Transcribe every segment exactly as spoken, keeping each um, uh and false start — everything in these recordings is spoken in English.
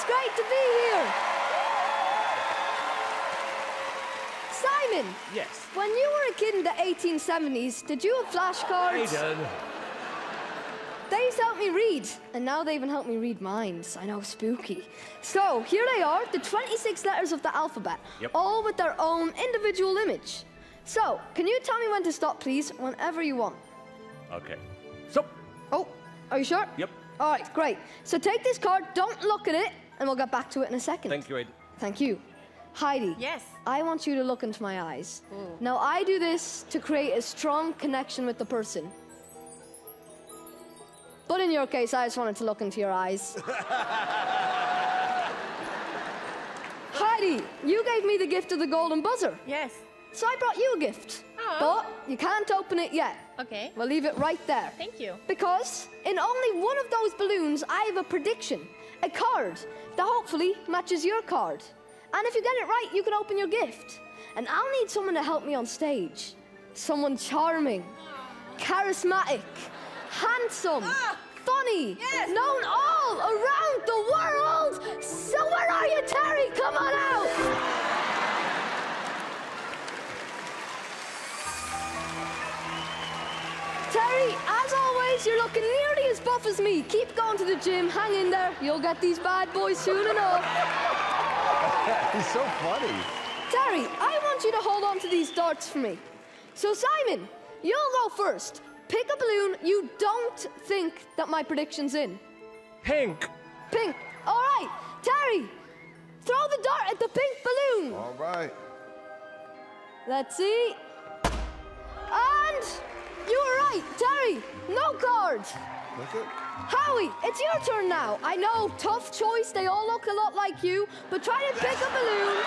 It's great to be here. Simon. Yes. When you were a kid in the eighteen seventies, did you have flashcards? I did. They used to help me read, and now they even help me read minds. I know, spooky. So, here they are, the twenty-six letters of the alphabet, yep. all with their own individual image. So, can you tell me when to stop, please, whenever you want? Okay. Stop. Oh, are you sure? Yep. All right, great. So take this card, don't look at it, and we'll get back to it in a second. Thank you, Aidan. Thank you. Heidi. Yes? I want you to look into my eyes. Ooh. Now, I do this to create a strong connection with the person. But in your case, I just wanted to look into your eyes. Heidi, you gave me the gift of the golden buzzer. Yes. So I brought you a gift. Oh. But you can't open it yet. Okay. We'll leave it right there. Thank you. Because in only one of those balloons, I have a prediction, a card that hopefully matches your card. And if you get it right, you can open your gift. And I'll need someone to help me on stage. Someone charming, charismatic, handsome, ah, funny, yes. known all around the world. So where are you, Terry? Come on out. Terry, as always, you're looking nearly as buff as me. Keep going to the gym, hang in there. You'll get these bad boys soon enough. He's so funny. Terry, I want you to hold on to these darts for me. So, Simon, you'll go first. Pick a balloon you don't think that my prediction's in. Pink. Pink. All right. Terry, throw the dart at the pink balloon. All right. Let's see. And you were right, Terry. No card. That's it. Howie, it's your turn now. I know, tough choice. They all look a lot like you, but try to pick a balloon.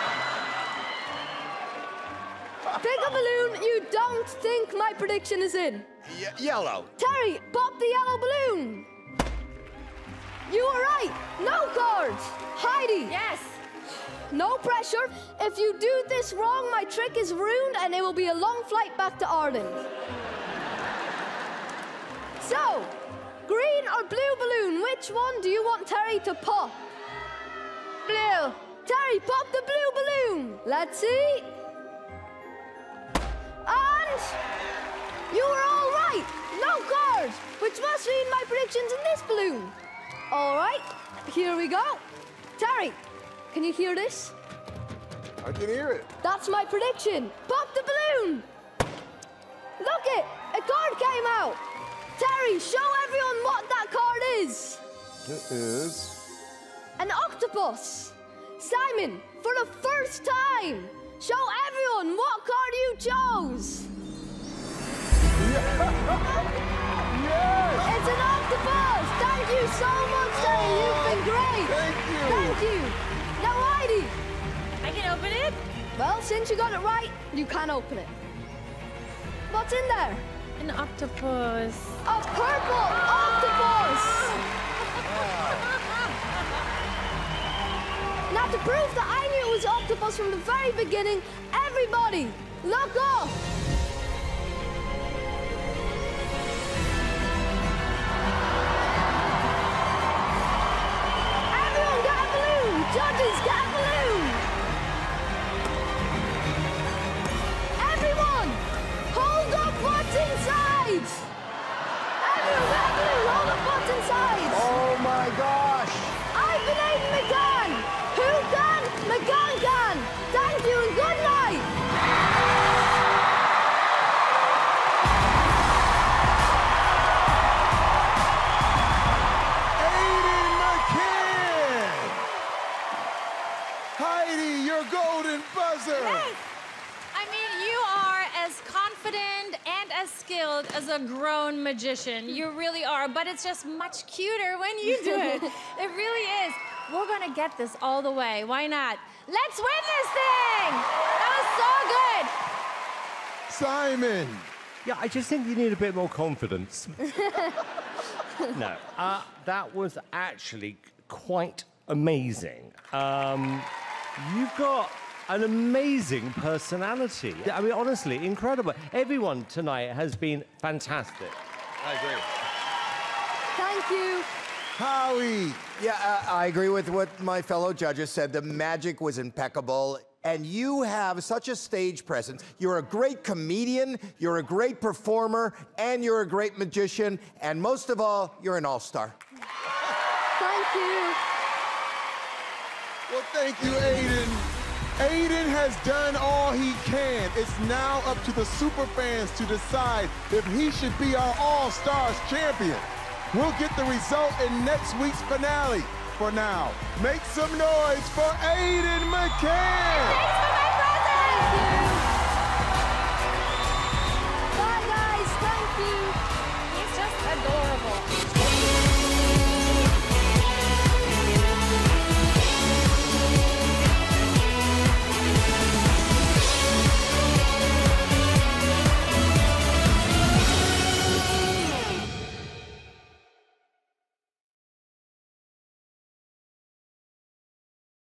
Pick a balloon you don't think my prediction is in. Ye yellow. Terry, pop the yellow balloon. You were right. No cards. Heidi. Yes. No pressure. If you do this wrong, my trick is ruined and it will be a long flight back to Ireland. So, green or blue balloon, which one do you want Terry to pop? Blue. Terry, pop the blue balloon. Let's see. And you were all right. No cards, which must mean my prediction's in this balloon. All right, here we go. Terry, can you hear this? I can hear it. That's my prediction. Pop the balloon. Look it, a card came out. Terry, show everyone what that card is. It is... an octopus. Simon, for the first time, show everyone what card you chose. Yes. It's an octopus! Thank you so much, Terry. Oh, you've been great. Thank you. Thank you. Now, Heidi. I can open it? Well, since you got it right, you can open it. What's in there? An octopus. A purple oh. octopus. Oh. Now, to prove that I knew it was octopus from the very beginning, everybody, look up. Judges, get a balloon! Everyone, hold up what's inside! Everyone, get a balloon, hold up what's inside! Oh my gosh! I've been Aidan McCann! Who can? McCann can! Thank you and good night! Heidi, your golden buzzer! Yes. I mean, you are as confident and as skilled as a grown magician. You really are, but it's just much cuter when you do it. It really is. We're gonna get this all the way. Why not? Let's win this thing! That was so good! Simon! Yeah, I just think you need a bit more confidence. No, uh, that was actually quite amazing. Um, You've got an amazing personality. I mean, honestly, incredible. Everyone tonight has been fantastic. I agree. Thank you. Howie. Yeah, uh, I agree with what my fellow judges said. The magic was impeccable. And you have such a stage presence. You're a great comedian, you're a great performer, and you're a great magician. And most of all, you're an all-star. Thank you. Well, thank you, Aidan. Aidan has done all he can. It's now up to the superfans to decide if he should be our All-Stars champion. We'll get the result in next week's finale. For now, make some noise for Aidan McCann!